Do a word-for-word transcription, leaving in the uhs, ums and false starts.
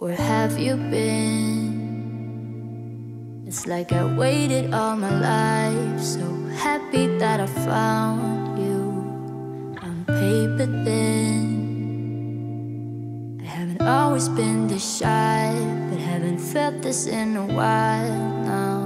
Where have you been? It's like I waited all my life, so happy that I found you. I'm paper thin. I haven't always been this shy, but haven't felt this in a while now.